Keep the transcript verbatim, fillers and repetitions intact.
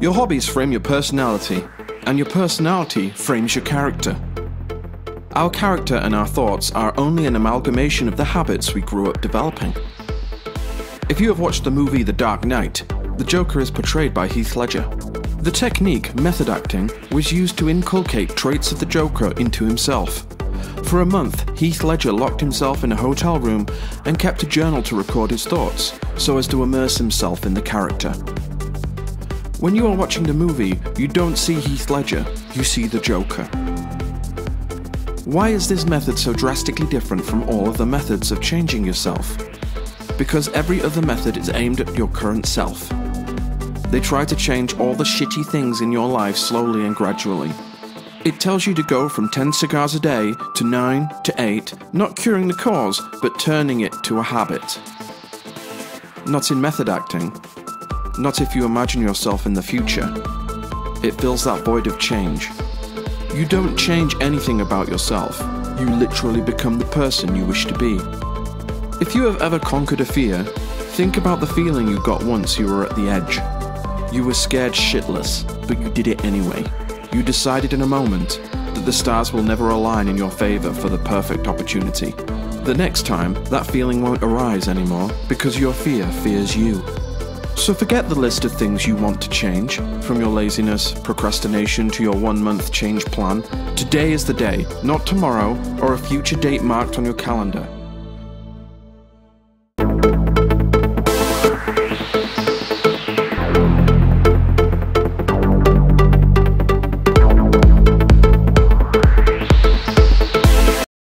Your hobbies frame your personality, and your personality frames your character. Our character and our thoughts are only an amalgamation of the habits we grew up developing. If you have watched the movie The Dark Knight, the Joker is portrayed by Heath Ledger. The technique, method acting, was used to inculcate traits of the Joker into himself. For a month, Heath Ledger locked himself in a hotel room and kept a journal to record his thoughts, so as to immerse himself in the character. When you are watching the movie, you don't see Heath Ledger, you see the Joker. Why is this method so drastically different from all other methods of changing yourself? Because every other method is aimed at your current self. They try to change all the shitty things in your life slowly and gradually. It tells you to go from ten cigars a day to nine to eight, not curing the cause, but turning it to a habit. Not in method acting. Not if you imagine yourself in the future. It fills that void of change. You don't change anything about yourself. You literally become the person you wish to be. If you have ever conquered a fear, think about the feeling you got once you were at the edge. You were scared shitless, but you did it anyway. You decided in a moment that the stars will never align in your favor for the perfect opportunity. The next time, that feeling won't arise anymore because your fear fears you. So forget the list of things you want to change, from your laziness, procrastination to your one-month change plan. Today is the day, not tomorrow or a future date marked on your calendar.